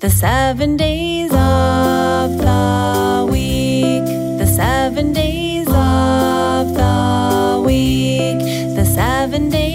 The 7 days of the week, the 7 days of the week, the 7 days.